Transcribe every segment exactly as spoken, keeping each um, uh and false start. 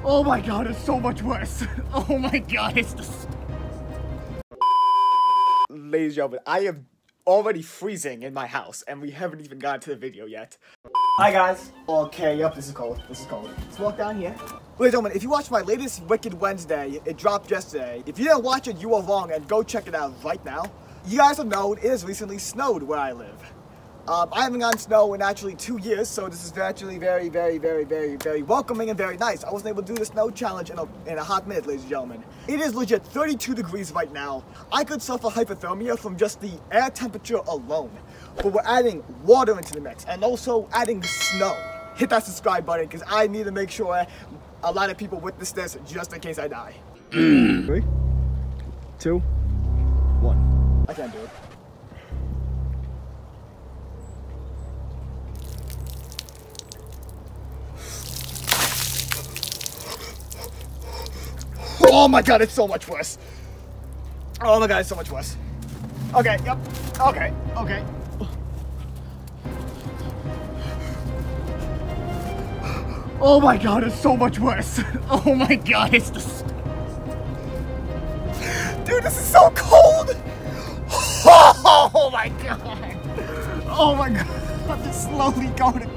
worse. Oh my God, it's so much worse. Oh my God, it's disgusting. Ladies and gentlemen, I am already freezing in my house and we haven't even gotten to the video yet. Hi guys. Okay, yep, this is cold. This is cold. Let's walk down here. Ladies and gentlemen, if you watched my latest Wicked Wednesday, it dropped yesterday. If you didn't watch it, you are wrong, and go check it out right now. You guys have known it has recently snowed where I live. Um, I haven't gotten snow in actually two years, so this is actually very, very, very, very, very welcoming and very nice. I wasn't able to do the snow challenge in a, in a hot minute, ladies and gentlemen. It is legit thirty-two degrees right now. I could suffer hypothermia from just the air temperature alone, but we're adding water into the mix and also adding snow. Hit that subscribe button because I need to make sure a lot of people witness this just in case I die. Three, two, one. I can't do it. Oh my God, it's so much worse. Oh my God, it's so much worse. Okay, yep, okay, okay. Oh my God, it's so much worse. Oh my God, it's disgusting. Dude, this is so cold. Oh my God. Oh my God, I'm just slowly going.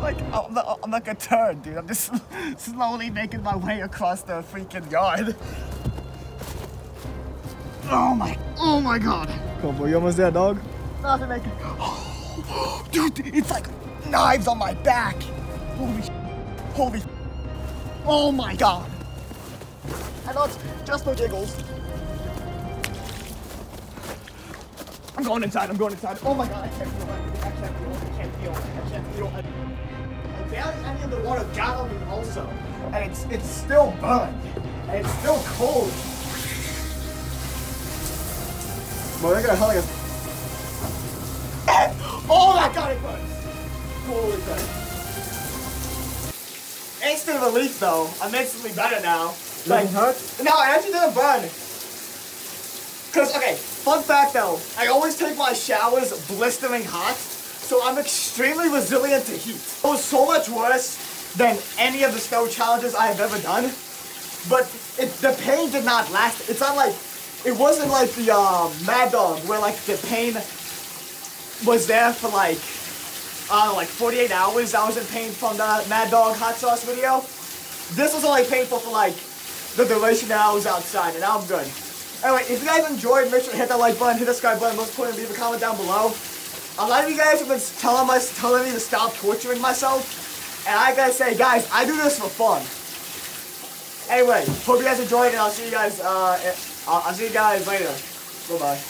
Like, I'm not, I'm not gonna turn, dude. I'm just slowly making my way across the freaking yard. Oh my, oh my God. Come on, boy, you almost there, dog? Nothing, make it. Oh, dude, it's like knives on my back. Holy sh, holy sh. Oh my God. I know it's just no jiggles. I'm going inside, I'm going inside. Oh my God, I can't feel it. I can't feel it, I can't feel it, I can't feel it. Barely any of the water got on me also, and it's it's still burned, and it's still cold. Boy, I gotta hell like oh my God, it burns! Holy crap! Instant relief though. I'm instantly better now. Like, hurt? No, it actually didn't burn. Cause okay, fun fact though, I always take my showers blistering hot. So I'm extremely resilient to heat. It was so much worse than any of the snow challenges I have ever done, but it, the pain did not last. It's not like, it wasn't like the uh, Mad Dog where like the pain was there for like, I don't know, like forty-eight hours. I was in pain from the Mad Dog Hot Sauce video. This was only painful for like the duration that I was outside, and I'm good. Anyway, if you guys enjoyed, make sure to hit that like button, hit the subscribe button, most important, leave a comment down below. A lot of you guys have been telling, my, telling me to stop torturing myself, and I gotta say, guys, I do this for fun. Anyway, hope you guys enjoyed, and I'll see you guys. Uh, I'll see you guys later. Bye bye.